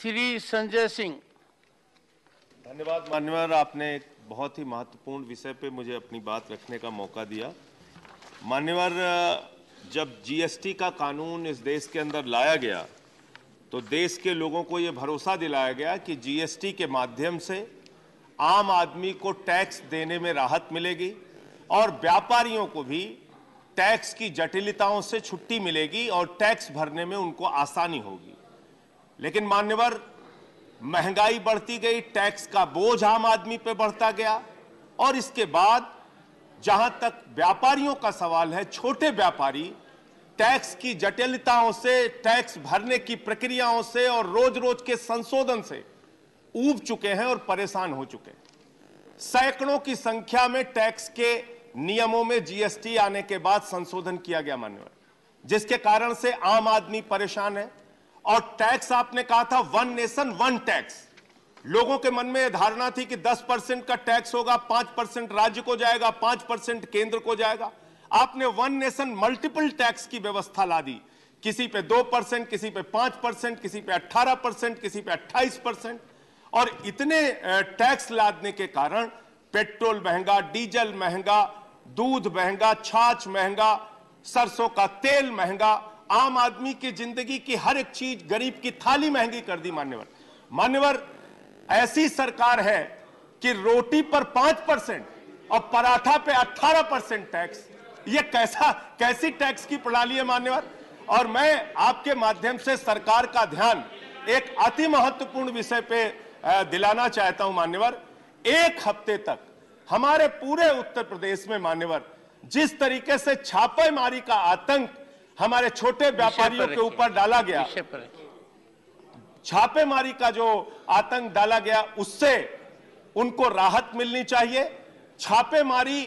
श्री संजय सिंह। धन्यवाद मान्यवर, आपने एक बहुत ही महत्वपूर्ण विषय पे मुझे अपनी बात रखने का मौका दिया। मान्यवर, जब जीएसटी का कानून इस देश के अंदर लाया गया तो देश के लोगों को ये भरोसा दिलाया गया कि जीएसटी के माध्यम से आम आदमी को टैक्स देने में राहत मिलेगी और व्यापारियों को भी टैक्स की जटिलताओं से छुट्टी मिलेगी और टैक्स भरने में उनको आसानी होगी। लेकिन मान्यवर, महंगाई बढ़ती गई, टैक्स का बोझ आम आदमी पे बढ़ता गया और इसके बाद जहां तक व्यापारियों का सवाल है, छोटे व्यापारी टैक्स की जटिलताओं से, टैक्स भरने की प्रक्रियाओं से और रोज रोज के संशोधन से ऊब चुके हैं और परेशान हो चुके हैं। सैकड़ों की संख्या में टैक्स के नियमों में जीएसटी आने के बाद संशोधन किया गया मान्यवर, जिसके कारण से आम आदमी परेशान है। और टैक्स, आपने कहा था वन नेशन वन टैक्स, लोगों के मन में यह धारणा थी कि 10% का टैक्स होगा, 5% राज्य को जाएगा, 5% केंद्र को जाएगा। आपने वन नेशन मल्टीपल टैक्स की व्यवस्था ला दी, किसी पे 2%, किसी पे 5%, किसी पे 18%, किसी पे 28%। और इतने टैक्स लादने के कारण पेट्रोल महंगा, डीजल महंगा, दूध महंगा, छाछ महंगा, सरसों का तेल महंगा, आम आदमी की जिंदगी की हर एक चीज, गरीब की थाली महंगी कर दी मान्यवर। मान्यवर, ऐसी सरकार है कि रोटी पर 5% और पराठा पे 18% टैक्स। ये कैसी टैक्स की प्रणाली है मान्यवर। और मैं आपके माध्यम से सरकार का ध्यान एक अति महत्वपूर्ण विषय पे दिलाना चाहता हूं मान्यवर। एक हफ्ते तक हमारे पूरे उत्तर प्रदेश में मान्यवर, जिस तरीके से छापेमारी का आतंक हमारे छोटे व्यापारियों के ऊपर डाला गया, छापेमारी का जो आतंक डाला गया, उससे उनको राहत मिलनी चाहिए। छापेमारी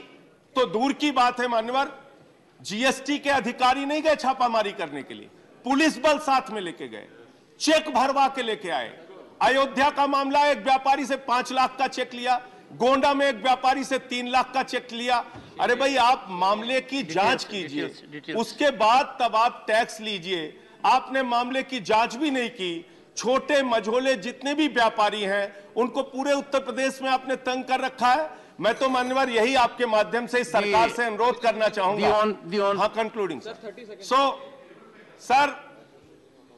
तो दूर की बात है मान्यवर, जीएसटी के अधिकारी नहीं गए छापामारी करने के लिए, पुलिस बल साथ में लेके गए, चेक भरवा के लेके आए। अयोध्या का मामला, एक व्यापारी से 5 लाख का चेक लिया, गोंडा में एक व्यापारी से 3 लाख का चेक लिया। अरे भाई, आप मामले की जांच कीजिए, उसके बाद तब आप टैक्स लीजिए। आपने मामले की जांच भी नहीं की। छोटे मझोले जितने भी व्यापारी हैं उनको पूरे उत्तर प्रदेश में आपने तंग कर रखा है। मैं तो मान्यवर यही आपके माध्यम से सरकार से अनुरोध करना चाहूंगा। हाँ, कंक्लूडिंग सो सर,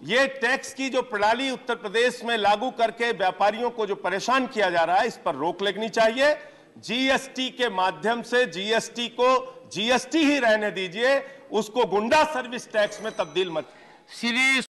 ये टैक्स की जो प्रणाली उत्तर प्रदेश में लागू करके व्यापारियों को जो परेशान किया जा रहा है, इस पर रोक लगनी चाहिए। जीएसटी के माध्यम से जीएसटी को जीएसटी ही रहने दीजिए, उसको गुंडा सर्विस टैक्स में तब्दील मत। श्री